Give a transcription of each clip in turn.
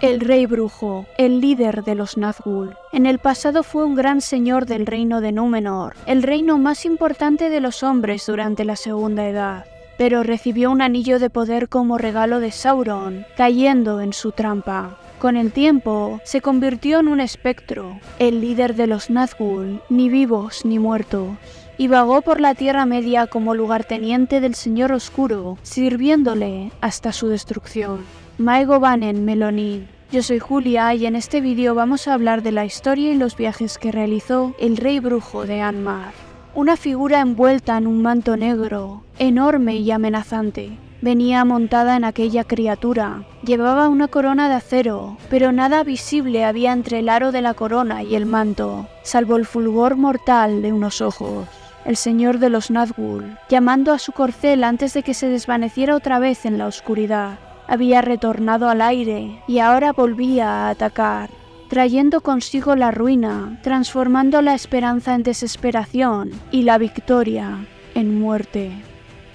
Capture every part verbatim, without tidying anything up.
el Rey Brujo, el líder de los Nazgûl. En el pasado fue un gran señor del reino de Númenor, el reino más importante de los hombres durante la Segunda Edad, pero recibió un anillo de poder como regalo de Sauron, cayendo en su trampa. Con el tiempo, se convirtió en un espectro, el líder de los Nazgûl, ni vivos ni muertos, y vagó por la Tierra Media como lugarteniente del Señor Oscuro, sirviéndole hasta su destrucción. Maegobanen Melonin. Yo soy Julia y en este vídeo vamos a hablar de la historia y los viajes que realizó el Rey Brujo de Angmar. Una figura envuelta en un manto negro, enorme y amenazante. Venía montada en aquella criatura. Llevaba una corona de acero, pero nada visible había entre el aro de la corona y el manto, salvo el fulgor mortal de unos ojos. El señor de los Nazgûl, llamando a su corcel antes de que se desvaneciera otra vez en la oscuridad, había retornado al aire y ahora volvía a atacar, trayendo consigo la ruina, transformando la esperanza en desesperación y la victoria en muerte.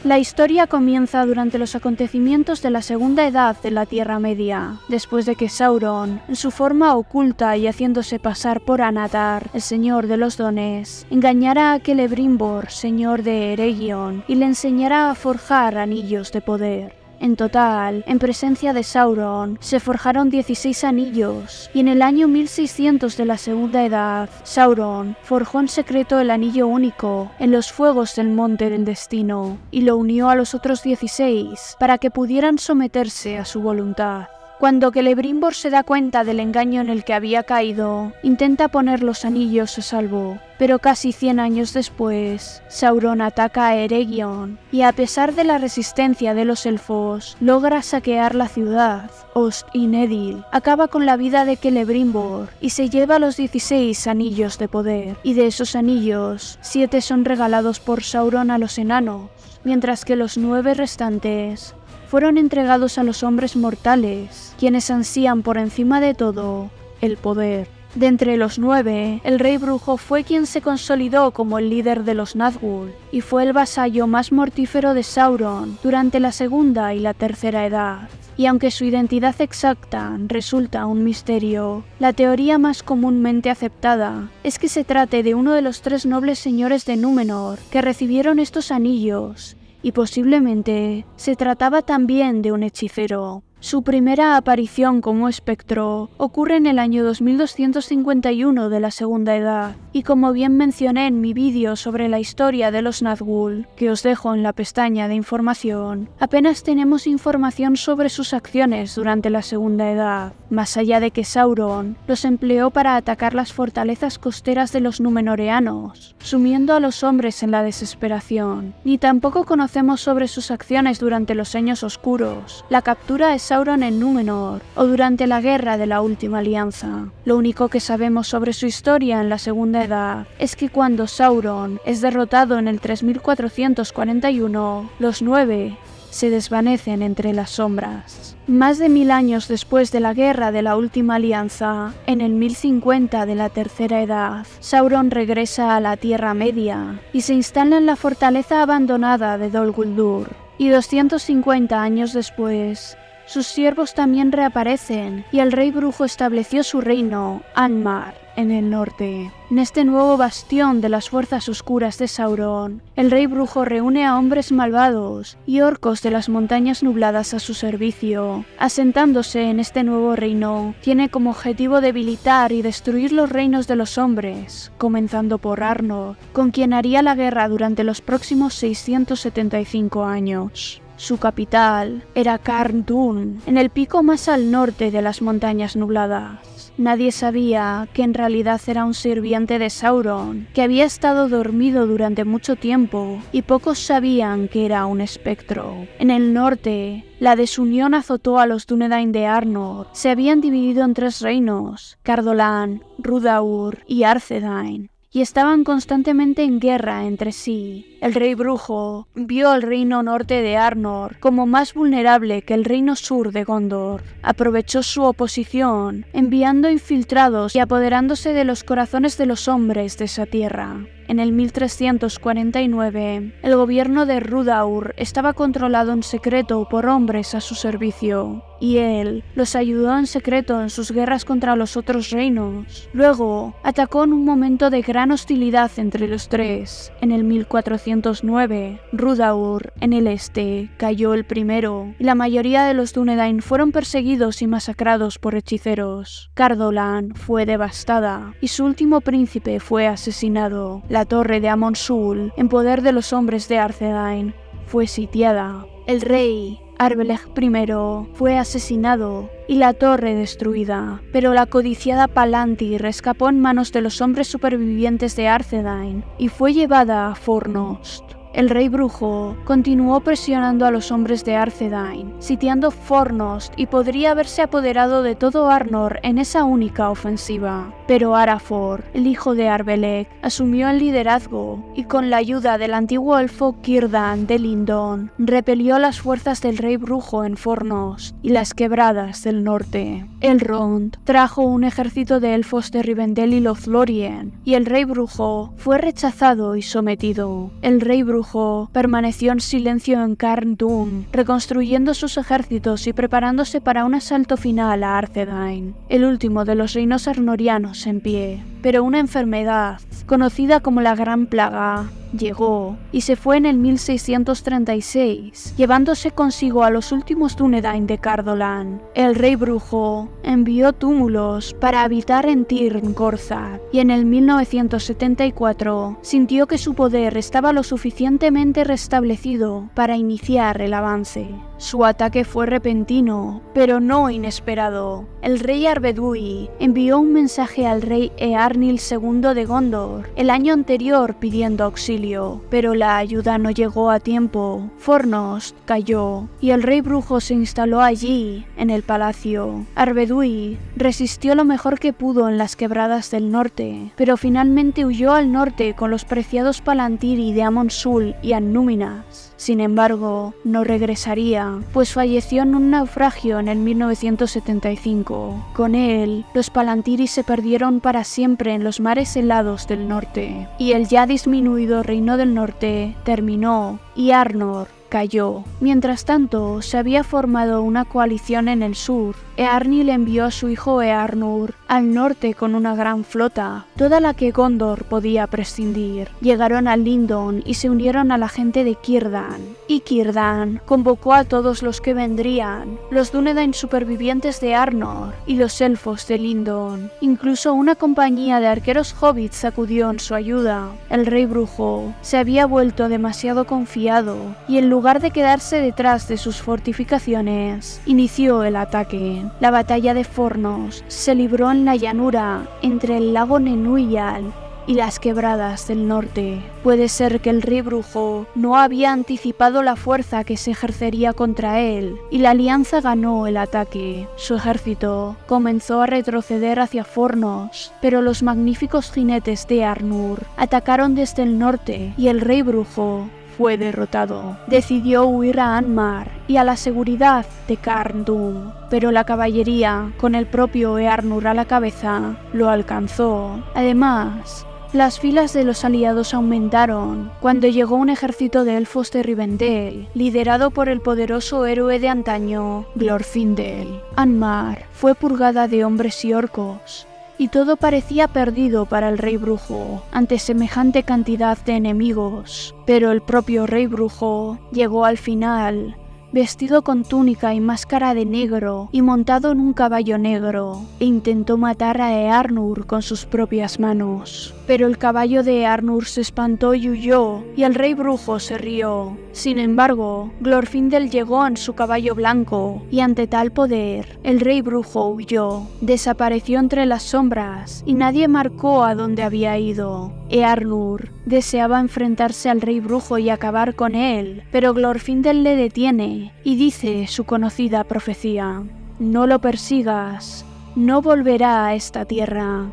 La historia comienza durante los acontecimientos de la Segunda Edad de la Tierra Media, después de que Sauron, en su forma oculta y haciéndose pasar por Anatar, el señor de los dones, engañara a Celebrimbor, señor de Eregion, y le enseñara a forjar anillos de poder. En total, en presencia de Sauron, se forjaron dieciséis anillos, y en el año mil seiscientos de la Segunda Edad, Sauron forjó en secreto el Anillo Único en los fuegos del Monte del Destino, y lo unió a los otros dieciséis para que pudieran someterse a su voluntad. Cuando Celebrimbor se da cuenta del engaño en el que había caído, intenta poner los anillos a salvo, pero casi cien años después, Sauron ataca a Eregion, y a pesar de la resistencia de los elfos, logra saquear la ciudad. Ost-Inedil acaba con la vida de Celebrimbor y se lleva los dieciséis anillos de poder, y de esos anillos, siete son regalados por Sauron a los enanos, mientras que los nueve restantes fueron entregados a los hombres mortales, quienes ansían por encima de todo el poder. De entre los nueve, el Rey Brujo fue quien se consolidó como el líder de los Nazgûl, y fue el vasallo más mortífero de Sauron durante la Segunda y la Tercera Edad. Y aunque su identidad exacta resulta un misterio, la teoría más comúnmente aceptada es que se trate de uno de los tres nobles señores de Númenor que recibieron estos anillos, y posiblemente se trataba también de un hechicero. Su primera aparición como espectro ocurre en el año dos mil doscientos cincuenta y uno de la Segunda Edad, y como bien mencioné en mi vídeo sobre la historia de los Nazgûl, que os dejo en la pestaña de información, apenas tenemos información sobre sus acciones durante la Segunda Edad, más allá de que Sauron los empleó para atacar las fortalezas costeras de los Númenoreanos, sumiendo a los hombres en la desesperación. Ni tampoco conocemos sobre sus acciones durante los Años Oscuros, la captura de Sauron en Númenor, o durante la Guerra de la Última Alianza. Lo único que sabemos sobre su historia en la Segunda Edad es que cuando Sauron es derrotado en el tres mil cuatrocientos cuarenta y uno, los nueve se desvanecen entre las sombras. Más de mil años después de la Guerra de la Última Alianza, en el mil cincuenta de la Tercera Edad, Sauron regresa a la Tierra Media y se instala en la fortaleza abandonada de Dol Guldur. Y doscientos cincuenta años después, sus siervos también reaparecen y el Rey Brujo estableció su reino, Angmar, en el norte. En este nuevo bastión de las fuerzas oscuras de Sauron, el Rey Brujo reúne a hombres malvados y orcos de las montañas nubladas a su servicio. Asentándose en este nuevo reino, tiene como objetivo debilitar y destruir los reinos de los hombres, comenzando por Eärnur, con quien haría la guerra durante los próximos seiscientos setenta y cinco años. Su capital era Carn Dûn, en el pico más al norte de las montañas nubladas. Nadie sabía que en realidad era un sirviente de Sauron, que había estado dormido durante mucho tiempo, y pocos sabían que era un espectro. En el norte, la desunión azotó a los Dunedain de Eärnur. Se habían dividido en tres reinos, Cardolan, Rhudaur y Arthedain, y estaban constantemente en guerra entre sí. El Rey Brujo vio al reino norte de Eärnur como más vulnerable que el reino sur de Gondor. Aprovechó su oposición, enviando infiltrados y apoderándose de los corazones de los hombres de esa tierra. en el mil trescientos cuarenta y nueve, el gobierno de Rhudaur estaba controlado en secreto por hombres a su servicio, y él los ayudó en secreto en sus guerras contra los otros reinos. Luego, atacó en un momento de gran hostilidad entre los tres. En el mil cuatrocientos nueve, Rhudaur, en el este, cayó el primero, y la mayoría de los Dunedain fueron perseguidos y masacrados por hechiceros. Cardolan fue devastada, y su último príncipe fue asesinado. La torre de Amon Sûl, en poder de los hombres de Arthedain, fue sitiada. El rey Arbelech primero fue asesinado y la torre destruida, pero la codiciada Palantir escapó en manos de los hombres supervivientes de Arthedain y fue llevada a Fornost. El rey brujo continuó presionando a los hombres de Arthedain, sitiando Fornost y podría haberse apoderado de todo Eärnur en esa única ofensiva. Pero Arafor, el hijo de Arbelech, asumió el liderazgo y con la ayuda del antiguo elfo Círdan de Lindon, repelió las fuerzas del rey brujo en Fornost y las quebradas del norte. Elrond trajo un ejército de elfos de Rivendell y Lothlórien, y el rey brujo fue rechazado y sometido. El rey brujo permaneció en silencio en Carn Dûn, reconstruyendo sus ejércitos y preparándose para un asalto final a Arthedain, el último de los reinos arnorianos en pie. Pero una enfermedad, conocida como la Gran Plaga, llegó y se fue en el mil seiscientos treinta y seis, llevándose consigo a los últimos Dunedain de Cardolan. El rey brujo envió túmulos para habitar en Tirn Gorzad, y en el mil novecientos setenta y cuatro sintió que su poder estaba lo suficientemente restablecido para iniciar el avance. Su ataque fue repentino, pero no inesperado. El rey Arbedui envió un mensaje al rey Eärnil segundo de Gondor el año anterior pidiendo auxilio, pero la ayuda no llegó a tiempo. Fornost cayó y el rey brujo se instaló allí, en el palacio. Arbedui resistió lo mejor que pudo en las quebradas del norte, pero finalmente huyó al norte con los preciados Palantiri de Amon Sûl y Annúminas. Sin embargo, no regresaría, pues falleció en un naufragio en el mil novecientos setenta y cinco. Con él, los Palantiri se perdieron para siempre en los mares helados del norte, y el ya disminuido Reino del Norte terminó, y Eärnur cayó. Mientras tanto, se había formado una coalición en el sur. Eärnil envió a su hijo Eärnur al norte con una gran flota, toda la que Gondor podía prescindir. Llegaron a Lindon y se unieron a la gente de Círdan. Y Círdan convocó a todos los que vendrían, los Dunedain supervivientes de Eärnur y los elfos de Lindon. Incluso una compañía de arqueros hobbits acudió en su ayuda. El rey brujo se había vuelto demasiado confiado y en lugar En lugar de quedarse detrás de sus fortificaciones, inició el ataque. La batalla de Fornos se libró en la llanura entre el lago Nenúyal y las quebradas del norte. Puede ser que el rey brujo no había anticipado la fuerza que se ejercería contra él, y la alianza ganó el ataque. Su ejército comenzó a retroceder hacia Fornos, pero los magníficos jinetes de Eärnur atacaron desde el norte y el rey brujo fue derrotado. Decidió huir a Angmar y a la seguridad de Carn Dûn, pero la caballería, con el propio Eärnur a la cabeza, lo alcanzó. Además, las filas de los aliados aumentaron cuando llegó un ejército de elfos de Rivendell, liderado por el poderoso héroe de antaño, Glorfindel. Angmar fue purgada de hombres y orcos, y todo parecía perdido para el rey brujo ante semejante cantidad de enemigos. Pero el propio rey brujo llegó al final, vestido con túnica y máscara de negro y montado en un caballo negro, e intentó matar a Eärnur con sus propias manos. Pero el caballo de Eärnur se espantó y huyó, y el rey brujo se rió. Sin embargo, Glorfindel llegó en su caballo blanco, y ante tal poder, el rey brujo huyó. Desapareció entre las sombras, y nadie marcó a dónde había ido. Eärnur deseaba enfrentarse al rey brujo y acabar con él, pero Glorfindel le detiene y dice su conocida profecía: no lo persigas, no volverá a esta tierra.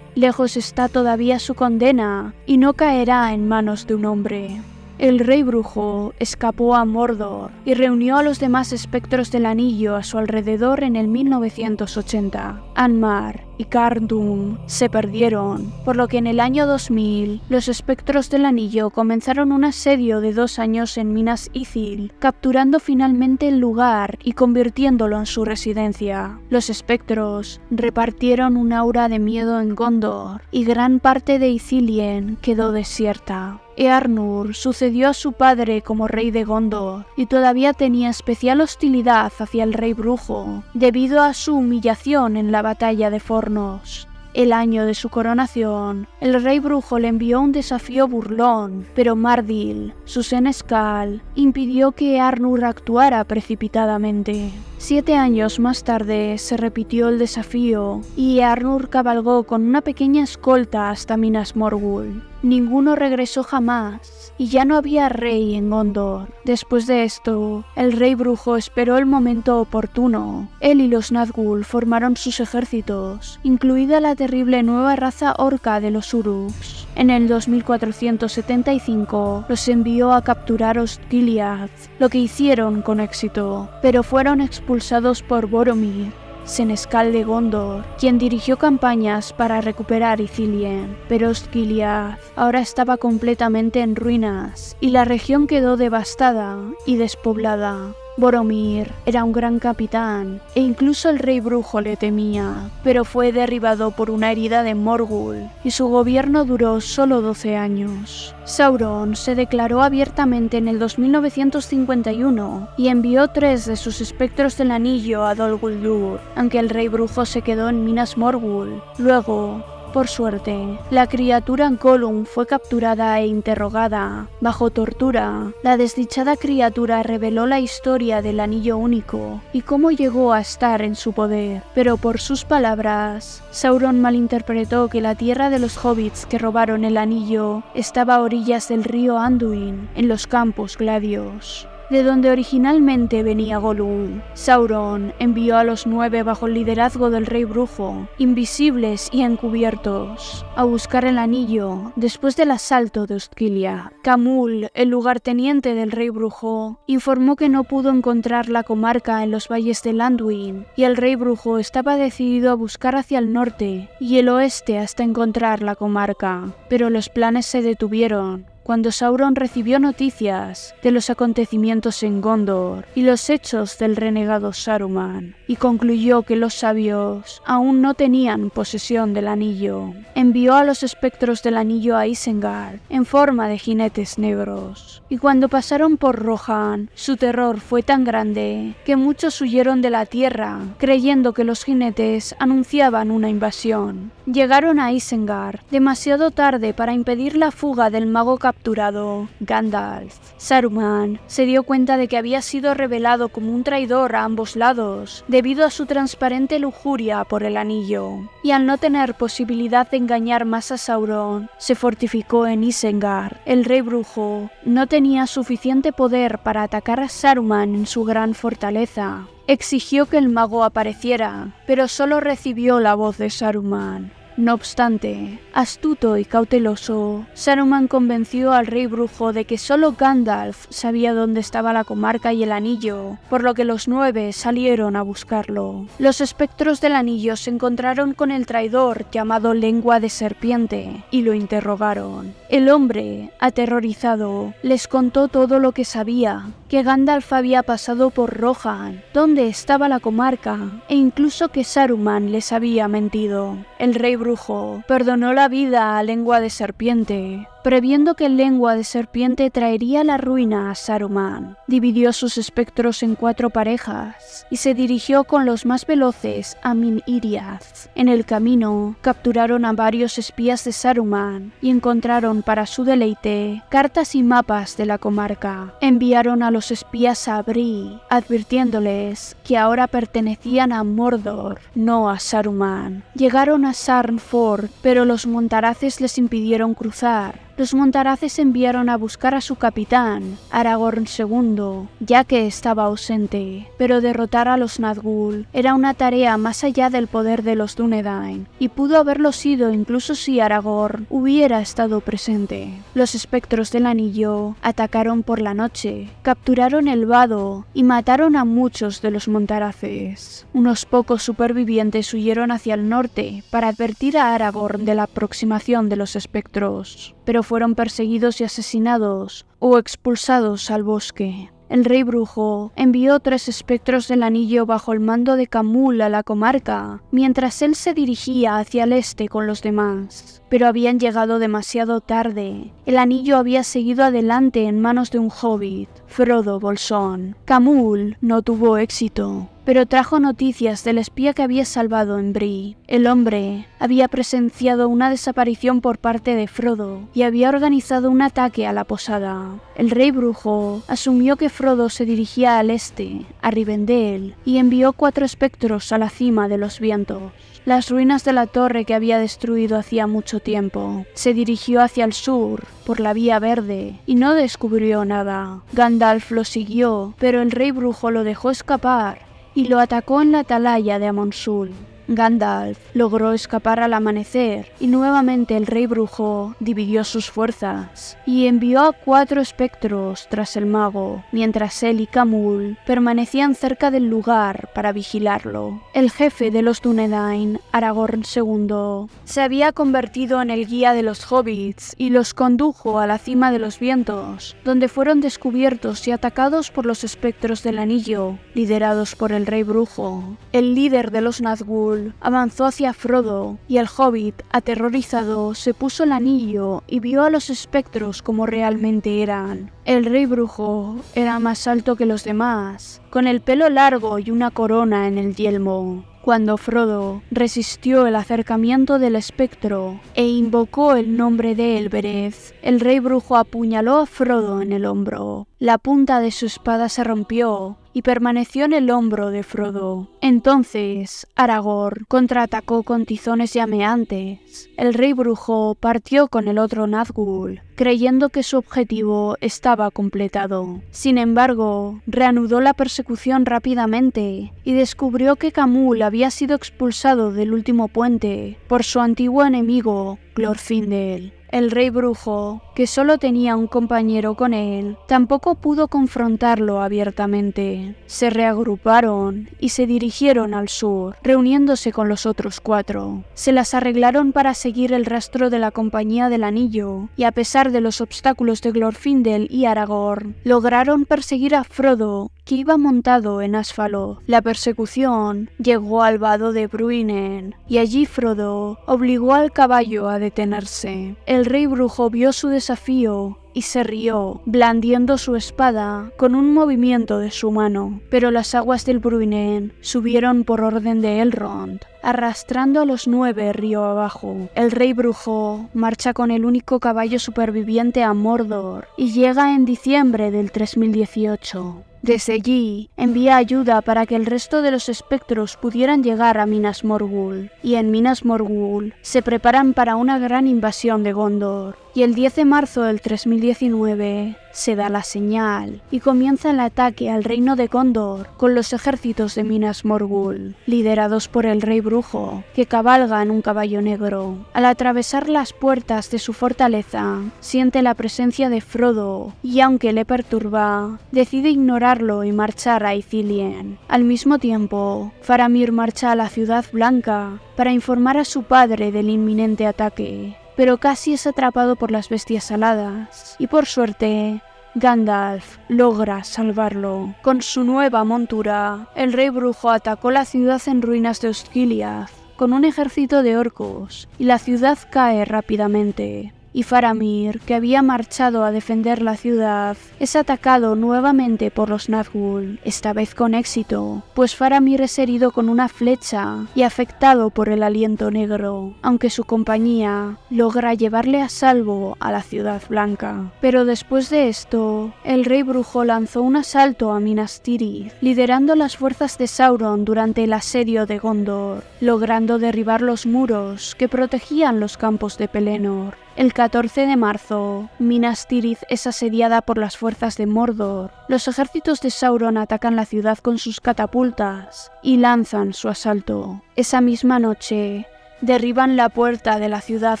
Lejos está todavía su condena y no caerá en manos de un hombre. El rey brujo escapó a Mordor y reunió a los demás espectros del anillo a su alrededor en el mil novecientos ochenta. Angmar y Carn Dûn se perdieron, por lo que en el año dos mil los espectros del anillo comenzaron un asedio de dos años en Minas Ithil, capturando finalmente el lugar y convirtiéndolo en su residencia. Los espectros repartieron un aura de miedo en Gondor y gran parte de Ithilien quedó desierta. Eärnur sucedió a su padre como rey de Gondor y todavía tenía especial hostilidad hacia el rey brujo debido a su humillación en la batalla de Fornost. El año de su coronación, el rey brujo le envió un desafío burlón, pero Mardil, su senescal, impidió que Eärnur actuara precipitadamente. Siete años más tarde se repitió el desafío y Eärnur cabalgó con una pequeña escolta hasta Minas Morgul. Ninguno regresó jamás y ya no había rey en Gondor. Después de esto, el rey brujo esperó el momento oportuno. Él y los Nazgûl formaron sus ejércitos, incluida la terrible nueva raza orca de los Uruks. En el dos mil cuatrocientos setenta y cinco los envió a capturar Osgiliath, lo que hicieron con éxito, pero fueron expulsados por Boromir, senescal de Gondor, quien dirigió campañas para recuperar Ithilien, pero Osgiliath ahora estaba completamente en ruinas y la región quedó devastada y despoblada. Boromir era un gran capitán e incluso el rey brujo le temía, pero fue derribado por una herida de Morgul y su gobierno duró solo doce años. Sauron se declaró abiertamente en el dos mil novecientos cincuenta y uno y envió tres de sus espectros del anillo a Dol Guldur, aunque el rey brujo se quedó en Minas Morgul. Luego, por suerte, la criatura Angolum fue capturada e interrogada. Bajo tortura, la desdichada criatura reveló la historia del Anillo Único y cómo llegó a estar en su poder. Pero por sus palabras, Sauron malinterpretó que la tierra de los hobbits que robaron el anillo estaba a orillas del río Anduin, en los Campos Gladios, de donde originalmente venía Gollum. Sauron envió a los nueve bajo el liderazgo del rey brujo, invisibles y encubiertos, a buscar el anillo después del asalto de Osgiliath. Khamûl, el lugarteniente del rey brujo, informó que no pudo encontrar la comarca en los valles del Anduin y el rey brujo estaba decidido a buscar hacia el norte y el oeste hasta encontrar la comarca, pero los planes se detuvieron cuando Sauron recibió noticias de los acontecimientos en Gondor y los hechos del renegado Saruman, y concluyó que los sabios aún no tenían posesión del anillo. Envió a los espectros del anillo a Isengard en forma de jinetes negros, y cuando pasaron por Rohan, su terror fue tan grande que muchos huyeron de la tierra, creyendo que los jinetes anunciaban una invasión. Llegaron a Isengard demasiado tarde para impedir la fuga del mago capitán capturado, Gandalf. Saruman se dio cuenta de que había sido revelado como un traidor a ambos lados, debido a su transparente lujuria por el anillo, y al no tener posibilidad de engañar más a Sauron, se fortificó en Isengard. El rey brujo no tenía suficiente poder para atacar a Saruman en su gran fortaleza. Exigió que el mago apareciera, pero solo recibió la voz de Saruman. No obstante, astuto y cauteloso, Saruman convenció al rey brujo de que solo Gandalf sabía dónde estaba la comarca y el anillo, por lo que los nueve salieron a buscarlo. Los espectros del anillo se encontraron con el traidor llamado Lengua de Serpiente y lo interrogaron. El hombre, aterrorizado, les contó todo lo que sabía, que Gandalf había pasado por Rohan, dónde estaba la comarca, e incluso que Saruman les había mentido. El rey brujo brujo perdonó la vida a Lengua de Serpiente, previendo que Lengua de Serpiente traería la ruina a Saruman. Dividió sus espectros en cuatro parejas y se dirigió con los más veloces a Minas-Iriath. En el camino, capturaron a varios espías de Saruman y encontraron para su deleite cartas y mapas de la comarca. Enviaron a los espías a Bree, advirtiéndoles que ahora pertenecían a Mordor, no a Saruman. Llegaron a Sarn Ford, pero los montaraces les impidieron cruzar. los montaraces enviaron a buscar a su capitán, Aragorn segundo, ya que estaba ausente, pero derrotar a los Nazgûl era una tarea más allá del poder de los Dunedain, y pudo haberlo sido incluso si Aragorn hubiera estado presente. Los espectros del anillo atacaron por la noche, capturaron el vado y mataron a muchos de los montaraces. Unos pocos supervivientes huyeron hacia el norte para advertir a Aragorn de la aproximación de los espectros, pero fueron perseguidos y asesinados o expulsados al bosque. El rey brujo envió tres espectros del anillo bajo el mando de Khamûl a la comarca, mientras él se dirigía hacia el este con los demás. Pero habían llegado demasiado tarde. El anillo había seguido adelante en manos de un hobbit, Frodo Bolsón. Khamûl no tuvo éxito, pero trajo noticias del espía que había salvado en Bree. El hombre había presenciado una desaparición por parte de Frodo y había organizado un ataque a la posada. El rey brujo asumió que Frodo se dirigía al este, a Rivendell, y envió cuatro espectros a la cima de los vientos. Las ruinas de la torre que había destruido hacía mucho tiempo. Se dirigió hacia el sur, por la vía verde, y no descubrió nada. Gandalf lo siguió, pero el rey brujo lo dejó escapar y lo atacó en la atalaya de Amon Sûl. Gandalf logró escapar al amanecer y nuevamente el rey brujo dividió sus fuerzas y envió a cuatro espectros tras el mago, mientras él y Khamûl permanecían cerca del lugar para vigilarlo. El jefe de los Dunedain, Aragorn segundo, se había convertido en el guía de los hobbits y los condujo a la cima de los vientos, donde fueron descubiertos y atacados por los espectros del anillo, liderados por el rey brujo. El líder de los Nazgûl avanzó hacia Frodo y el hobbit, aterrorizado, se puso el anillo y vio a los espectros como realmente eran. El rey brujo era más alto que los demás, con el pelo largo y una corona en el yelmo. Cuando Frodo resistió el acercamiento del espectro e invocó el nombre de Elbereth, el rey brujo apuñaló a Frodo en el hombro. La punta de su espada se rompió y permaneció en el hombro de Frodo. Entonces, Aragorn contraatacó con tizones llameantes. El rey brujo partió con el otro Nazgûl, creyendo que su objetivo estaba completado. Sin embargo, reanudó la persecución rápidamente y descubrió que Khamûl había sido expulsado del último puente por su antiguo enemigo, Glorfindel. El rey brujo, que solo tenía un compañero con él, tampoco pudo confrontarlo abiertamente. Se reagruparon y se dirigieron al sur, reuniéndose con los otros cuatro. Se las arreglaron para seguir el rastro de la Compañía del Anillo, y a pesar de los obstáculos de Glorfindel y Aragorn, lograron perseguir a Frodo, que iba montado en Asfalot. La persecución llegó al vado de Bruinen, y allí Frodo obligó al caballo a detenerse. El rey brujo vio su desafío y se rió, blandiendo su espada con un movimiento de su mano. Pero las aguas del Bruinen subieron por orden de Elrond, arrastrando a los nueve río abajo. El rey brujo marcha con el único caballo superviviente a Mordor y llega en diciembre del tres mil dieciocho. Desde allí, envía ayuda para que el resto de los espectros pudieran llegar a Minas Morgul, y en Minas Morgul se preparan para una gran invasión de Gondor, y el diez de marzo del tres mil diecinueve se da la señal, y comienza el ataque al reino de Gondor con los ejércitos de Minas Morgul, liderados por el rey brujo, que cabalga en un caballo negro. Al atravesar las puertas de su fortaleza, siente la presencia de Frodo, y aunque le perturba, decide ignorarlo y marchar a Ithilien. Al mismo tiempo, Faramir marcha a la Ciudad Blanca para informar a su padre del inminente ataque, pero casi es atrapado por las bestias aladas, y por suerte, Gandalf logra salvarlo. Con su nueva montura, el rey brujo atacó la ciudad en ruinas de Osgiliath con un ejército de orcos, y la ciudad cae rápidamente. Y Faramir, que había marchado a defender la ciudad, es atacado nuevamente por los Nazgûl, esta vez con éxito, pues Faramir es herido con una flecha y afectado por el aliento negro, aunque su compañía logra llevarle a salvo a la Ciudad Blanca. Pero después de esto, el rey brujo lanzó un asalto a Minas Tirith, liderando las fuerzas de Sauron durante el asedio de Gondor, logrando derribar los muros que protegían los campos de Pelennor. El catorce de marzo, Minas Tirith es asediada por las fuerzas de Mordor. Los ejércitos de Sauron atacan la ciudad con sus catapultas y lanzan su asalto. Esa misma noche, derriban la puerta de la ciudad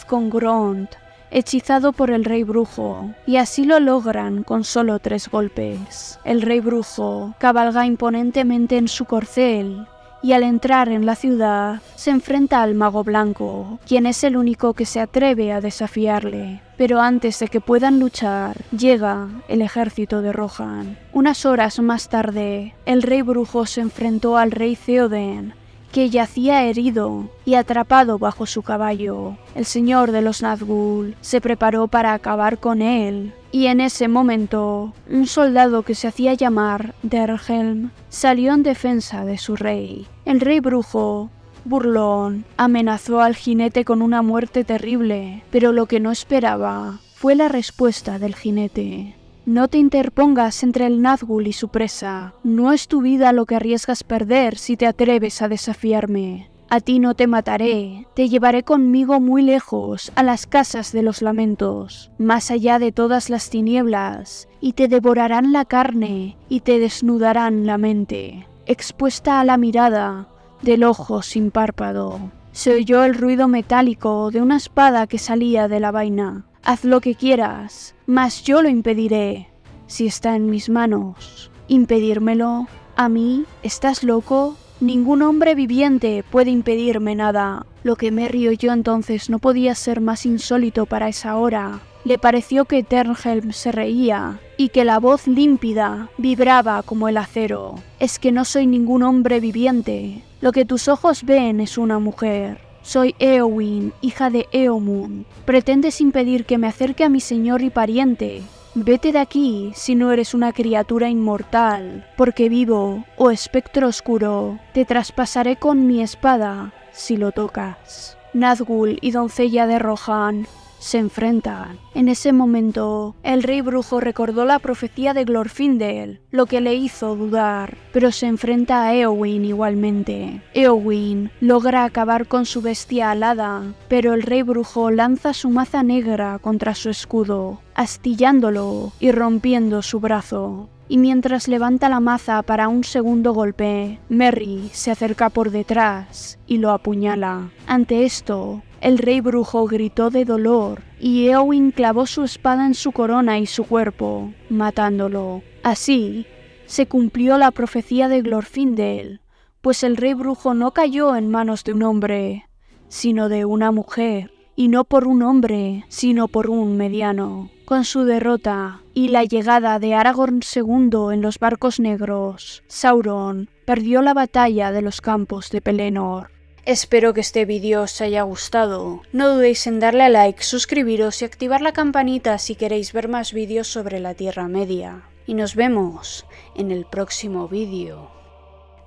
con Grond, hechizado por el Rey Brujo, y así lo logran con solo tres golpes. El Rey Brujo cabalga imponentemente en su corcel, y al entrar en la ciudad, se enfrenta al Mago Blanco, quien es el único que se atreve a desafiarle. Pero antes de que puedan luchar, llega el ejército de Rohan. Unas horas más tarde, el Rey Brujo se enfrentó al Rey Theoden, que yacía herido y atrapado bajo su caballo. El señor de los Nazgûl se preparó para acabar con él, y en ese momento, un soldado que se hacía llamar Derhelm salió en defensa de su rey. El Rey Brujo, burlón, amenazó al jinete con una muerte terrible, pero lo que no esperaba fue la respuesta del jinete. No te interpongas entre el Nazgûl y su presa. No es tu vida lo que arriesgas perder si te atreves a desafiarme. A ti no te mataré, te llevaré conmigo muy lejos, a las casas de los lamentos, más allá de todas las tinieblas, y te devorarán la carne y te desnudarán la mente, expuesta a la mirada del ojo sin párpado. Se oyó el ruido metálico de una espada que salía de la vaina. Haz lo que quieras, mas yo lo impediré. Si está en mis manos, impedírmelo. ¿A mí? ¿Estás loco? Ningún hombre viviente puede impedirme nada. Lo que Merry oyó entonces no podía ser más insólito para esa hora. Le pareció que Ternhelm se reía, y que la voz límpida vibraba como el acero. Es que no soy ningún hombre viviente. Lo que tus ojos ven es una mujer. Soy Éowyn, hija de Eomund. Pretendes impedir que me acerque a mi señor y pariente. Vete de aquí si no eres una criatura inmortal, porque vivo, oh espectro oscuro, te traspasaré con mi espada si lo tocas. Nazgûl y doncella de Rohan se enfrentan. En ese momento, el Rey Brujo recordó la profecía de Glorfindel, lo que le hizo dudar, pero se enfrenta a Éowyn igualmente. Éowyn logra acabar con su bestia alada, pero el Rey Brujo lanza su maza negra contra su escudo, astillándolo y rompiendo su brazo. Y mientras levanta la maza para un segundo golpe, Merry se acerca por detrás y lo apuñala. Ante esto, el Rey Brujo gritó de dolor, y Éowyn clavó su espada en su corona y su cuerpo, matándolo. Así, se cumplió la profecía de Glorfindel, pues el Rey Brujo no cayó en manos de un hombre, sino de una mujer, y no por un hombre, sino por un mediano. Con su derrota y la llegada de Aragorn segundo en los barcos negros, Sauron perdió la batalla de los campos de Pelennor. Espero que este vídeo os haya gustado. No dudéis en darle a like, suscribiros y activar la campanita si queréis ver más vídeos sobre la Tierra Media. Y nos vemos en el próximo vídeo.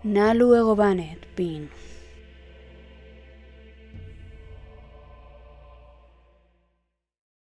Na luego Banet Pin.